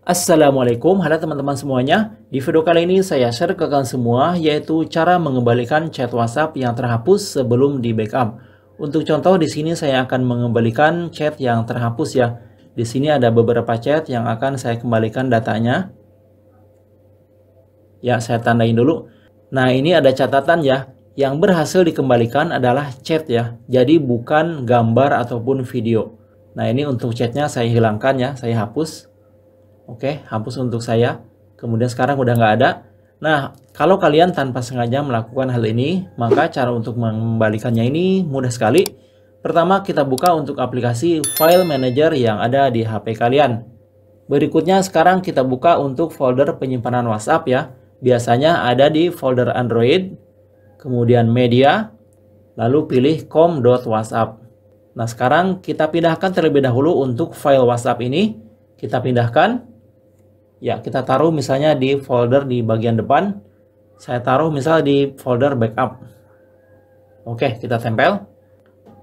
Assalamualaikum, halo teman-teman semuanya. Di video kali ini saya share ke kalian semua yaitu cara mengembalikan chat WhatsApp yang terhapus sebelum di backup. Untuk contoh di sini saya akan mengembalikan chat yang terhapus ya. Di sini ada beberapa chat yang akan saya kembalikan datanya. Ya, saya tandain dulu. Nah, ini ada catatan ya. Yang berhasil dikembalikan adalah chat ya. Jadi bukan gambar ataupun video. Nah, ini untuk chatnya saya hilangkan ya, saya hapus. Oke, hapus untuk saya. Kemudian sekarang udah nggak ada. Nah, kalau kalian tanpa sengaja melakukan hal ini, maka cara untuk mengembalikannya ini mudah sekali. Pertama, kita buka untuk aplikasi File Manager yang ada di HP kalian. Berikutnya, sekarang kita buka untuk folder penyimpanan WhatsApp ya. Biasanya ada di folder Android, kemudian Media, lalu pilih com.whatsapp. Nah, sekarang kita pindahkan terlebih dahulu untuk file WhatsApp ini. Kita pindahkan. Ya, kita taruh misalnya di folder di bagian depan. Saya taruh misal di folder backup. Oke, kita tempel.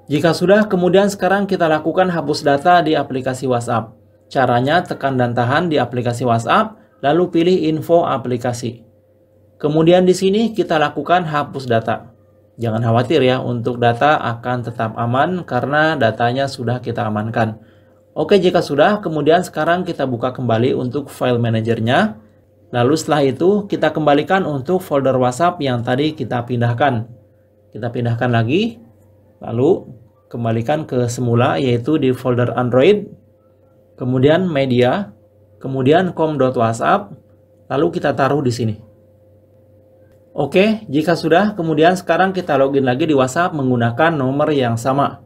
Jika sudah, kemudian sekarang kita lakukan hapus data di aplikasi WhatsApp. Caranya tekan dan tahan di aplikasi WhatsApp, lalu pilih info aplikasi. Kemudian di sini kita lakukan hapus data. Jangan khawatir ya, untuk data akan tetap aman karena datanya sudah kita amankan. Oke, jika sudah, kemudian sekarang kita buka kembali untuk file manajernya. Lalu setelah itu, kita kembalikan untuk folder WhatsApp yang tadi kita pindahkan. Kita pindahkan lagi, lalu kembalikan ke semula, yaitu di folder Android, kemudian Media, kemudian com.whatsapp, lalu kita taruh di sini. Oke, jika sudah, kemudian sekarang kita login lagi di WhatsApp menggunakan nomor yang sama.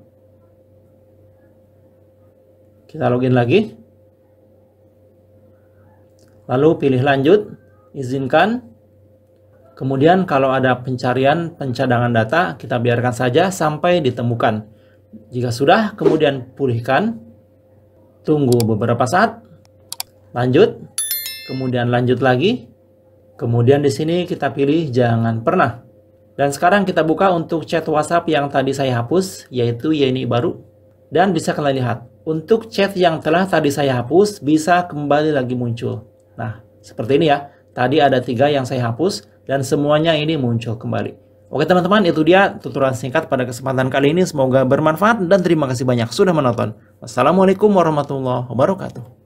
Kita login lagi, lalu pilih lanjut, izinkan. Kemudian kalau ada pencarian, pencadangan data, kita biarkan saja sampai ditemukan. Jika sudah, kemudian pulihkan, tunggu beberapa saat, lanjut, kemudian lanjut lagi. Kemudian di sini kita pilih jangan pernah. Dan sekarang kita buka untuk chat WhatsApp yang tadi saya hapus, yaitu Yeni baru. Dan bisa kalian lihat, untuk chat yang telah tadi saya hapus bisa kembali lagi muncul. Nah, seperti ini ya. Tadi ada 3 yang saya hapus dan semuanya ini muncul kembali. Oke teman-teman, itu dia tutorial singkat pada kesempatan kali ini. Semoga bermanfaat dan terima kasih banyak sudah menonton. Wassalamualaikum warahmatullahi wabarakatuh.